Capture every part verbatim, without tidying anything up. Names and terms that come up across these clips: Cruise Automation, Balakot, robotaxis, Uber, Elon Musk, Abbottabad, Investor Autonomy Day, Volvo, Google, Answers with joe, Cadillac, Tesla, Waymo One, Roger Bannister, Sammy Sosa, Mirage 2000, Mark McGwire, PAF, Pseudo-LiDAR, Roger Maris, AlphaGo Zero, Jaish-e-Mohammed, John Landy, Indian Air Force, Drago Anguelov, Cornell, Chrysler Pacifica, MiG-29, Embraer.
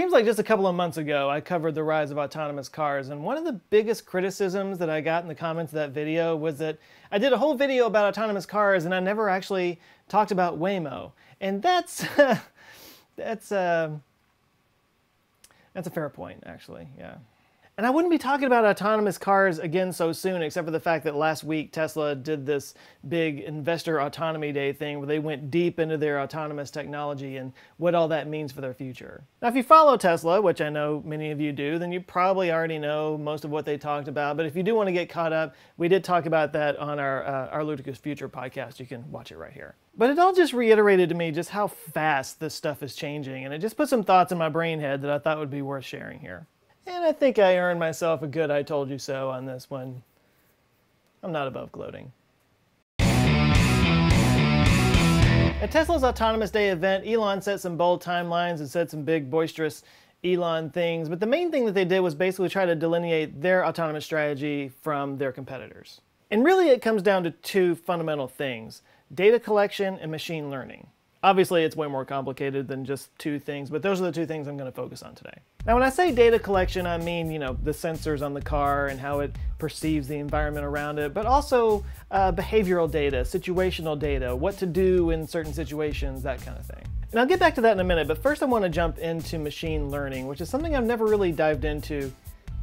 seems like just a couple of months ago, I covered the rise of autonomous cars, and one of the biggest criticisms that I got in the comments of that video was that I did a whole video about autonomous cars and I never actually talked about Waymo. And that's, that's, uh, that's a fair point, actually, yeah. And I wouldn't be talking about autonomous cars again so soon, except for the fact that last week Tesla did this big investor autonomy day thing where they went deep into their autonomous technology and what all that means for their future. Now, if you follow Tesla, which I know many of you do, then you probably already know most of what they talked about. But if you do want to get caught up, we did talk about that on our, uh, our Ludicrous Future podcast. You can watch it right here. But it all just reiterated to me just how fast this stuff is changing. And it just put some thoughts in my brain head that I thought would be worth sharing here. And I think I earned myself a good I told you so on this one. I'm not above gloating. At Tesla's Autonomous Day event, Elon set some bold timelines and said some big boisterous Elon things, but the main thing that they did was basically try to delineate their autonomous strategy from their competitors. And really it comes down to two fundamental things: data collection and machine learning. Obviously, it's way more complicated than just two things, but those are the two things I'm going to focus on today. Now, when I say data collection, I mean, you know, the sensors on the car and how it perceives the environment around it, but also uh, behavioral data, situational data, what to do in certain situations, that kind of thing. And I'll get back to that in a minute, but first I want to jump into machine learning, which is something I've never really dived into,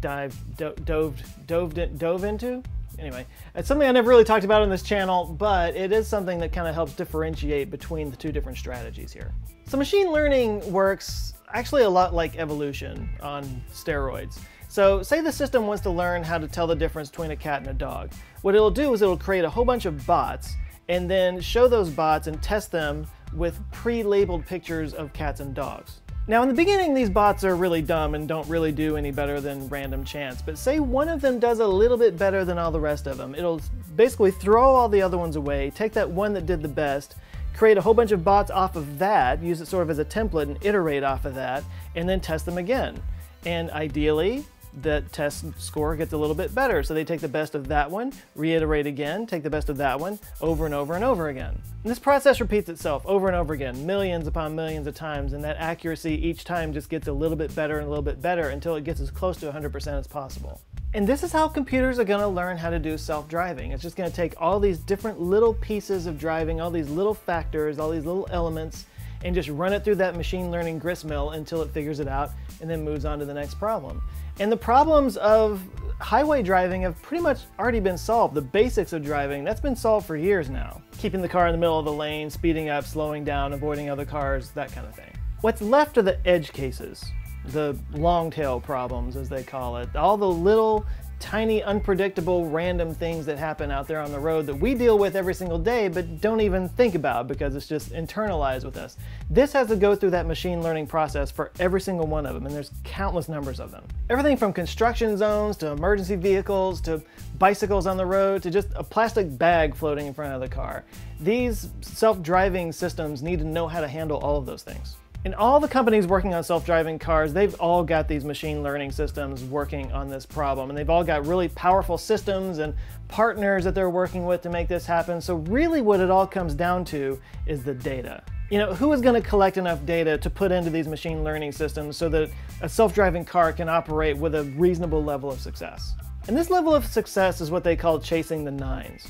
dive, do, dove, dove, dove into? Anyway, it's something I never really talked about on this channel, but it is something that kind of helps differentiate between the two different strategies here. So machine learning works actually a lot like evolution on steroids. So say the system wants to learn how to tell the difference between a cat and a dog. What it'll do is it'll create a whole bunch of bots and then show those bots and test them with pre-labeled pictures of cats and dogs. Now, in the beginning, these bots are really dumb and don't really do any better than random chance, but say one of them does a little bit better than all the rest of them. It'll basically throw all the other ones away, take that one that did the best, create a whole bunch of bots off of that, use it sort of as a template and iterate off of that, and then test them again. And ideally, that test score gets a little bit better. So they take the best of that one, reiterate again, take the best of that one, over and over and over again. And this process repeats itself over and over again, millions upon millions of times, and that accuracy each time just gets a little bit better and a little bit better until it gets as close to one hundred percent as possible. And this is how computers are gonna learn how to do self-driving. It's just gonna take all these different little pieces of driving, all these little factors, all these little elements, and just run it through that machine learning gristmill until it figures it out and then moves on to the next problem. And the problems of highway driving have pretty much already been solved. The basics of driving, that's been solved for years now. Keeping the car in the middle of the lane, speeding up, slowing down, avoiding other cars, that kind of thing. What's left are the edge cases, the long tail problems as they call it, all the little tiny unpredictable random things that happen out there on the road that we deal with every single day but don't even think about because it's just internalized with us. This has to go through that machine learning process for every single one of them, and there's countless numbers of them. Everything from construction zones to emergency vehicles to bicycles on the road to just a plastic bag floating in front of the car. These self-driving systems need to know how to handle all of those things. And all the companies working on self-driving cars, they've all got these machine learning systems working on this problem, and they've all got really powerful systems and partners that they're working with to make this happen. So really what it all comes down to is the data. You know, who is going to collect enough data to put into these machine learning systems so that a self-driving car can operate with a reasonable level of success? And this level of success is what they call chasing the nines.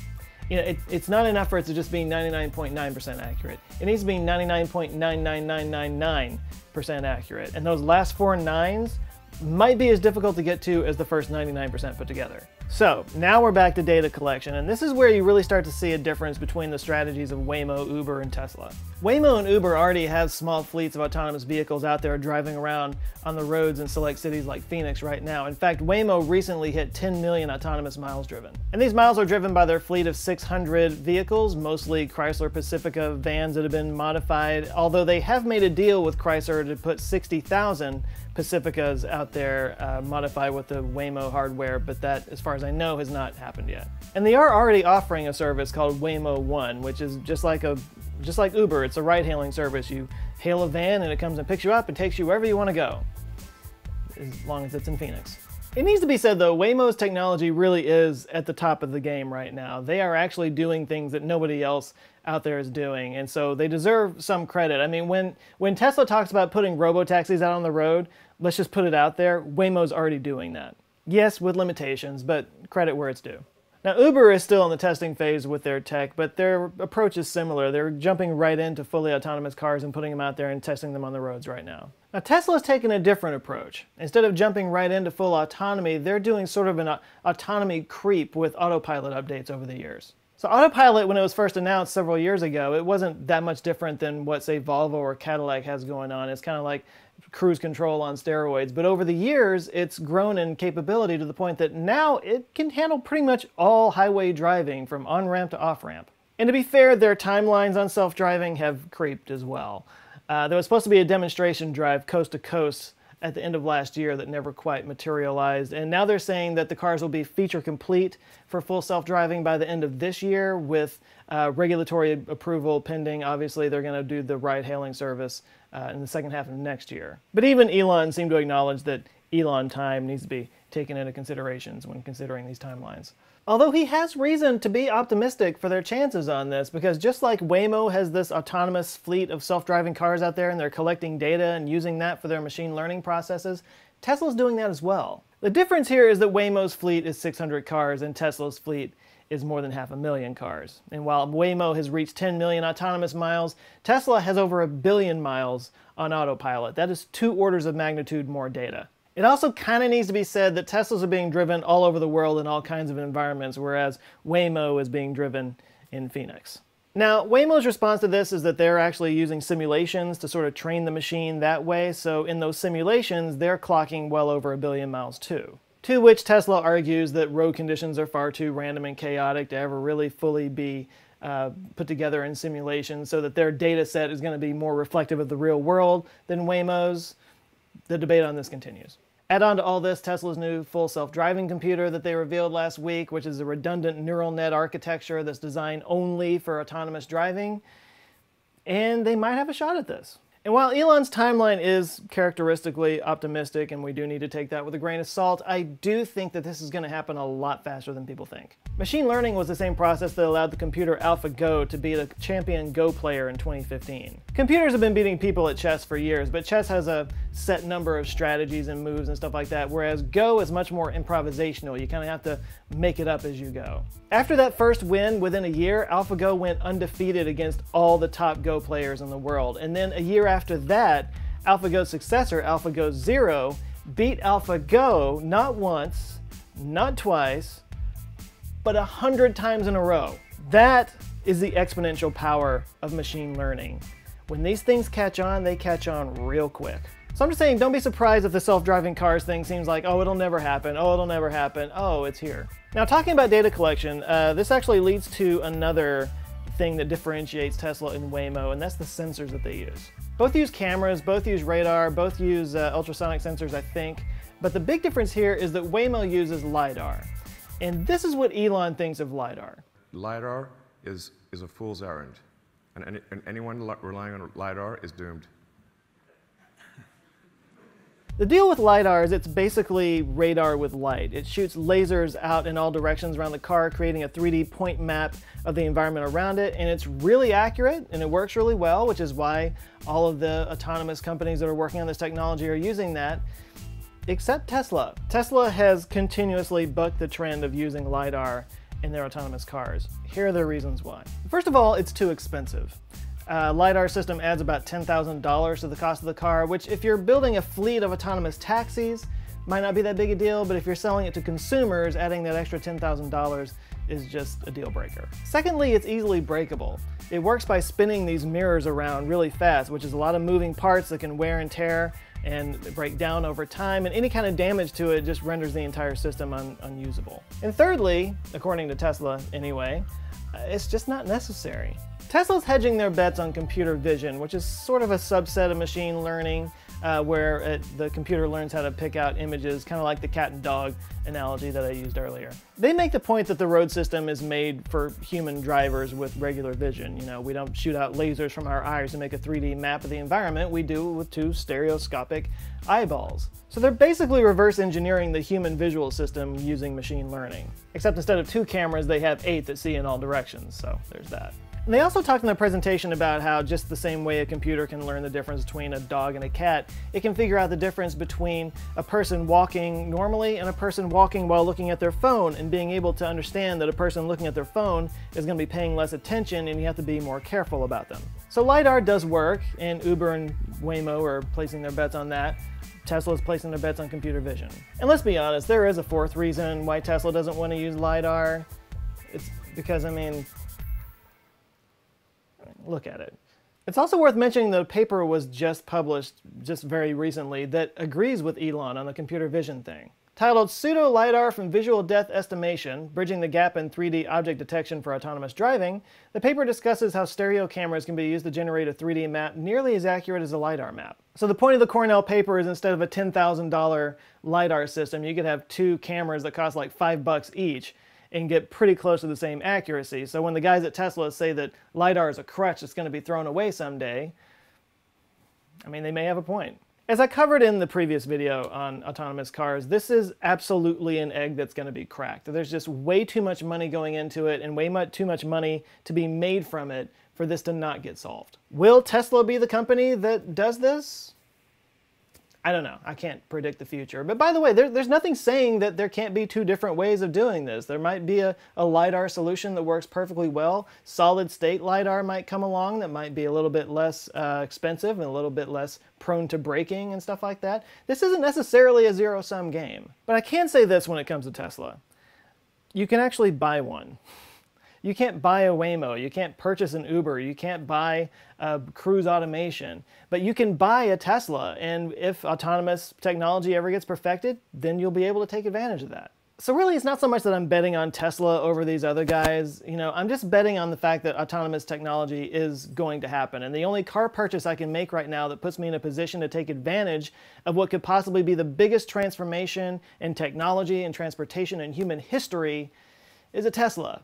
You know, it, it's not enough for it to just be ninety-nine point nine percent accurate. It needs to be ninety-nine point nine nine nine nine nine percent accurate. And those last four nines might be as difficult to get to as the first ninety-nine percent put together. So now we're back to data collection, and this is where you really start to see a difference between the strategies of Waymo, Uber, and Tesla. Waymo and Uber already have small fleets of autonomous vehicles out there driving around on the roads in select cities like Phoenix right now. In fact, Waymo recently hit ten million autonomous miles driven. And these miles are driven by their fleet of six hundred vehicles, mostly Chrysler Pacifica vans that have been modified, although they have made a deal with Chrysler to put sixty thousand Pacificas out there uh, modified with the Waymo hardware, but that, as far as I know, has not happened yet. And they are already offering a service called Waymo One, which is just like a just like Uber. It's a ride-hailing service. You hail a van and it comes and picks you up and takes you wherever you want to go, as long as it's in Phoenix. It needs to be said though, Waymo's technology really is at the top of the game right now. They are actually doing things that nobody else out there is doing. And so they deserve some credit. I mean, when, when Tesla talks about putting robo-taxis out on the road, let's just put it out there, Waymo's already doing that. Yes, with limitations, but credit where it's due. Now, Uber is still in the testing phase with their tech, but their approach is similar. They're jumping right into fully autonomous cars and putting them out there and testing them on the roads right now. Now, Tesla's taking a different approach. Instead of jumping right into full autonomy, they're doing sort of an autonomy creep with autopilot updates over the years. So autopilot, when it was first announced several years ago, it wasn't that much different than what, say, Volvo or Cadillac has going on. It's kind of like cruise control on steroids. But over the years, it's grown in capability to the point that now it can handle pretty much all highway driving from on-ramp to off-ramp. And to be fair, their timelines on self-driving have creeped as well. Uh, there was supposed to be a demonstration drive coast to coast at the end of last year that never quite materialized. And now they're saying that the cars will be feature complete for full self-driving by the end of this year with uh, regulatory approval pending. Obviously, they're going to do the ride-hailing service uh, in the second half of next year. But even Elon seemed to acknowledge that Elon time needs to be taken into consideration when considering these timelines. Although he has reason to be optimistic for their chances on this, because just like Waymo has this autonomous fleet of self-driving cars out there and they're collecting data and using that for their machine learning processes, Tesla's doing that as well. The difference here is that Waymo's fleet is six hundred cars and Tesla's fleet is more than half a million cars. And while Waymo has reached ten million autonomous miles, Tesla has over a billion miles on autopilot. That is two orders of magnitude more data. It also kind of needs to be said that Teslas are being driven all over the world in all kinds of environments, whereas Waymo is being driven in Phoenix. Now, Waymo's response to this is that they're actually using simulations to sort of train the machine that way, so in those simulations, they're clocking well over a billion miles too. To which Tesla argues that road conditions are far too random and chaotic to ever really fully be Uh, put together in simulations, so that their data set is going to be more reflective of the real world than Waymo's. The debate on this continues. Add on to all this Tesla's new full self-driving computer that they revealed last week, which is a redundant neural net architecture that's designed only for autonomous driving, and they might have a shot at this. And while Elon's timeline is characteristically optimistic, and we do need to take that with a grain of salt, I do think that this is going to happen a lot faster than people think. Machine learning was the same process that allowed the computer AlphaGo to be the champion Go player in twenty fifteen. Computers have been beating people at chess for years, but chess has a set number of strategies and moves and stuff like that, whereas Go is much more improvisational. You kind of have to make it up as you go. After that first win, within a year, AlphaGo went undefeated against all the top Go players in the world. And then a year after After that, AlphaGo's successor, AlphaGo Zero, beat AlphaGo not once, not twice, but a hundred times in a row. That is the exponential power of machine learning. When these things catch on, they catch on real quick. So I'm just saying, don't be surprised if the self-driving cars thing seems like, oh, it'll never happen, oh, it'll never happen, oh, it's here. Now, talking about data collection, uh, this actually leads to another thing that differentiates Tesla and Waymo, and that's the sensors that they use. Both use cameras, both use radar, both use uh, ultrasonic sensors, I think. But the big difference here is that Waymo uses LiDAR. And this is what Elon thinks of LiDAR. LiDAR is, is a fool's errand. And, any, and anyone relying on LiDAR is doomed. The deal with LiDAR is it's basically radar with light. It shoots lasers out in all directions around the car, creating a three D point map of the environment around it, and it's really accurate, and it works really well, which is why all of the autonomous companies that are working on this technology are using that, except Tesla. Tesla has continuously bucked the trend of using LiDAR in their autonomous cars. Here are the reasons why. First of all, it's too expensive. Uh, LiDAR system adds about ten thousand dollars to the cost of the car, which if you're building a fleet of autonomous taxis, might not be that big a deal, but if you're selling it to consumers, adding that extra ten thousand dollars is just a deal breaker. Secondly, it's easily breakable. It works by spinning these mirrors around really fast, which is a lot of moving parts that can wear and tear and break down over time, and any kind of damage to it just renders the entire system un unusable. And thirdly, according to Tesla anyway, uh, it's just not necessary. Tesla's hedging their bets on computer vision, which is sort of a subset of machine learning uh, where it, the computer learns how to pick out images, kind of like the cat and dog analogy that I used earlier. They make the point that the road system is made for human drivers with regular vision. You know, we don't shoot out lasers from our eyes to make a three D map of the environment. We do it with two stereoscopic eyeballs. So they're basically reverse engineering the human visual system using machine learning. Except instead of two cameras, they have eight that see in all directions, so there's that. And they also talked in their presentation about how just the same way a computer can learn the difference between a dog and a cat, it can figure out the difference between a person walking normally and a person walking while looking at their phone, and being able to understand that a person looking at their phone is going to be paying less attention and you have to be more careful about them. So LiDAR does work, and Uber and Waymo are placing their bets on that. Tesla is placing their bets on computer vision. And let's be honest, there is a fourth reason why Tesla doesn't want to use LiDAR. It's because, I mean, look at it. It's also worth mentioning that a paper was just published just very recently that agrees with Elon on the computer vision thing. Titled Pseudo LiDAR from Visual Depth Estimation, Bridging the Gap in three D Object Detection for Autonomous Driving, the paper discusses how stereo cameras can be used to generate a three D map nearly as accurate as a LiDAR map. So the point of the Cornell paper is instead of a ten thousand dollar LiDAR system, you could have two cameras that cost like five bucks each and get pretty close to the same accuracy. So when the guys at Tesla say that LiDAR is a crutch that's going to be thrown away someday, I mean, they may have a point. As I covered in the previous video on autonomous cars, this is absolutely an egg that's going to be cracked. There's just way too much money going into it and way much, too much money to be made from it for this to not get solved. Will Tesla be the company that does this? I don't know. I can't predict the future. But by the way, there, there's nothing saying that there can't be two different ways of doing this. There might be a, a LiDAR solution that works perfectly well. Solid state LiDAR might come along that might be a little bit less uh, expensive and a little bit less prone to braking and stuff like that. This isn't necessarily a zero-sum game. But I can say this when it comes to Tesla. You can actually buy one. You can't buy a Waymo, you can't purchase an Uber, you can't buy a Cruise Automation, but you can buy a Tesla, and if autonomous technology ever gets perfected, then you'll be able to take advantage of that. So really, it's not so much that I'm betting on Tesla over these other guys. You know, I'm just betting on the fact that autonomous technology is going to happen, and the only car purchase I can make right now that puts me in a position to take advantage of what could possibly be the biggest transformation in technology and transportation in human history is a Tesla.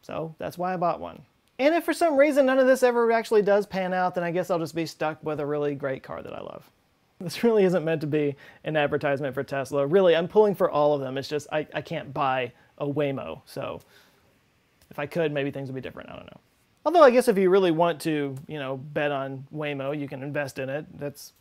So that's why I bought one. And if for some reason none of this ever actually does pan out, then I guess I'll just be stuck with a really great car that I love. This really isn't meant to be an advertisement for Tesla. Really, I'm pulling for all of them. It's just I, I can't buy a Waymo. So if I could, maybe things would be different. I don't know. Although I guess if you really want to, you know, bet on Waymo, you can invest in it. That's,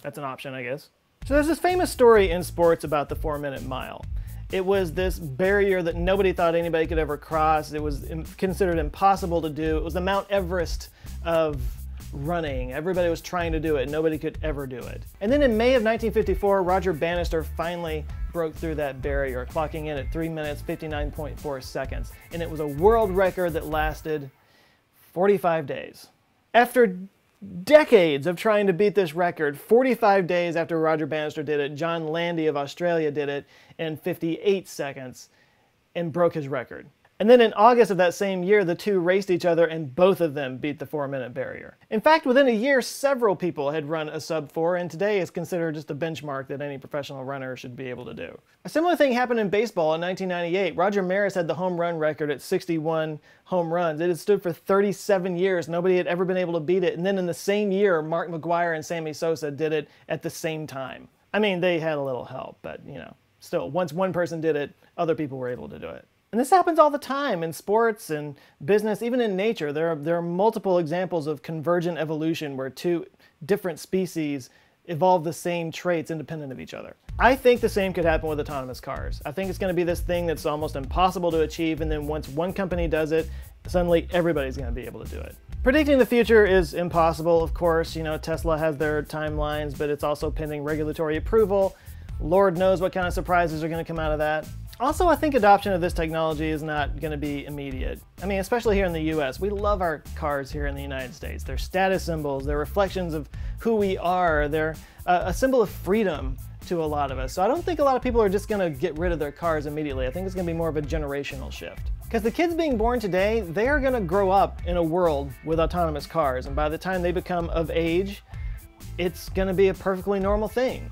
that's an option, I guess. So there's this famous story in sports about the four-minute mile. It was this barrier that nobody thought anybody could ever cross. It was considered impossible to do. It was the Mount Everest of running. Everybody was trying to do it. Nobody could ever do it. And then in May of nineteen fifty-four, Roger Bannister finally broke through that barrier, clocking in at three minutes, fifty-nine point four seconds. And it was a world record that lasted forty-five days. After decades of trying to beat this record, forty-five days after Roger Bannister did it, John Landy of Australia did it in fifty-eight seconds and broke his record. And then in August of that same year, the two raced each other and both of them beat the four-minute barrier. In fact, within a year, several people had run a sub four, and today it's considered just a benchmark that any professional runner should be able to do. A similar thing happened in baseball in nineteen ninety-eight. Roger Maris had the home run record at sixty-one home runs. It had stood for thirty-seven years. Nobody had ever been able to beat it. And then in the same year, Mark McGwire and Sammy Sosa did it at the same time. I mean, they had a little help, but you know, still, once one person did it, other people were able to do it. And this happens all the time in sports and business, even in nature. There are, there are multiple examples of convergent evolution where two different species evolve the same traits independent of each other. I think the same could happen with autonomous cars. I think it's going to be this thing that's almost impossible to achieve, and then once one company does it, suddenly everybody's going to be able to do it. Predicting the future is impossible, of course. You know, Tesla has their timelines, but it's also pending regulatory approval. Lord knows what kind of surprises are going to come out of that. Also, I think adoption of this technology is not going to be immediate. I mean, especially here in the U S. We love our cars here in the United States. They're status symbols, they're reflections of who we are, they're uh, a symbol of freedom to a lot of us. So I don't think a lot of people are just going to get rid of their cars immediately. I think it's going to be more of a generational shift. Because the kids being born today, they are going to grow up in a world with autonomous cars. And by the time they become of age, it's going to be a perfectly normal thing.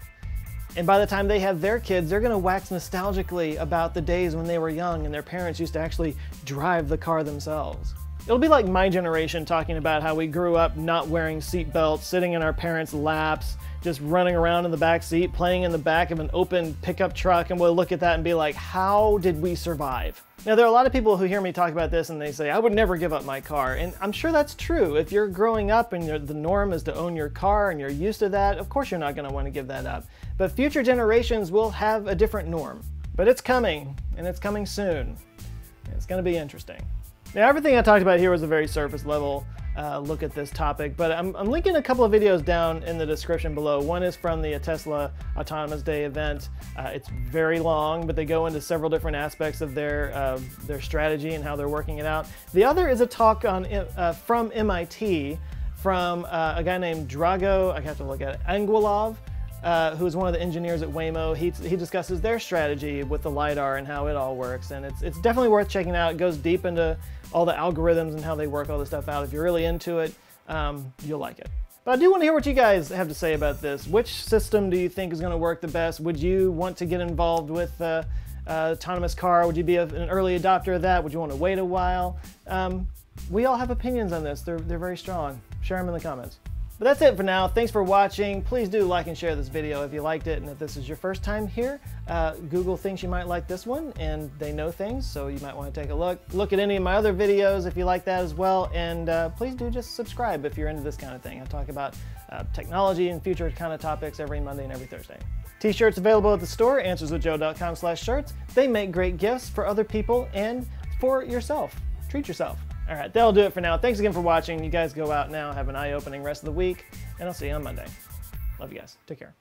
And by the time they have their kids, they're going to wax nostalgically about the days when they were young and their parents used to actually drive the car themselves. It'll be like my generation talking about how we grew up not wearing seatbelts, sitting in our parents' laps, just running around in the back seat, playing in the back of an open pickup truck, and we'll look at that and be like, how did we survive? Now, there are a lot of people who hear me talk about this and they say, I would never give up my car. And I'm sure that's true. If you're growing up and the norm is to own your car and you're used to that, of course you're not going to want to give that up. But future generations will have a different norm. But it's coming, and it's coming soon. It's going to be interesting. Now, everything I talked about here was a very surface level uh, look at this topic, but I'm, I'm linking a couple of videos down in the description below. One is from the Tesla Autonomous Day event. Uh, it's very long, but they go into several different aspects of their, uh, their strategy and how they're working it out. The other is a talk on, uh, from M I T from uh, a guy named Drago, I have to look at it, Anguelov, Uh, who's one of the engineers at Waymo. He, he discusses their strategy with the LiDAR and how it all works, and it's, it's definitely worth checking out. It goes deep into all the algorithms and how they work all this stuff out. If you're really into it, um, you'll like it. But I do want to hear what you guys have to say about this. Which system do you think is going to work the best? Would you want to get involved with uh, uh, autonomous car? Would you be a, an early adopter of that? Would you want to wait a while? Um, we all have opinions on this. They're, they're very strong. Share them in the comments. But that's it for now. Thanks for watching. Please do like and share this video if you liked it. And if this is your first time here, uh, Google thinks you might like this one, and they know things, so you might want to take a look. Look at any of my other videos if you like that as well. And uh, please do just subscribe if you're into this kind of thing. I talk about uh, technology and future kind of topics every Monday and every Thursday. T-shirts available at the store, answers with joe dot com slash shirts. They make great gifts for other people and for yourself. Treat yourself. All right, that'll do it for now. Thanks again for watching. You guys go out now, have an eye-opening rest of the week, and I'll see you on Monday. Love you guys. Take care.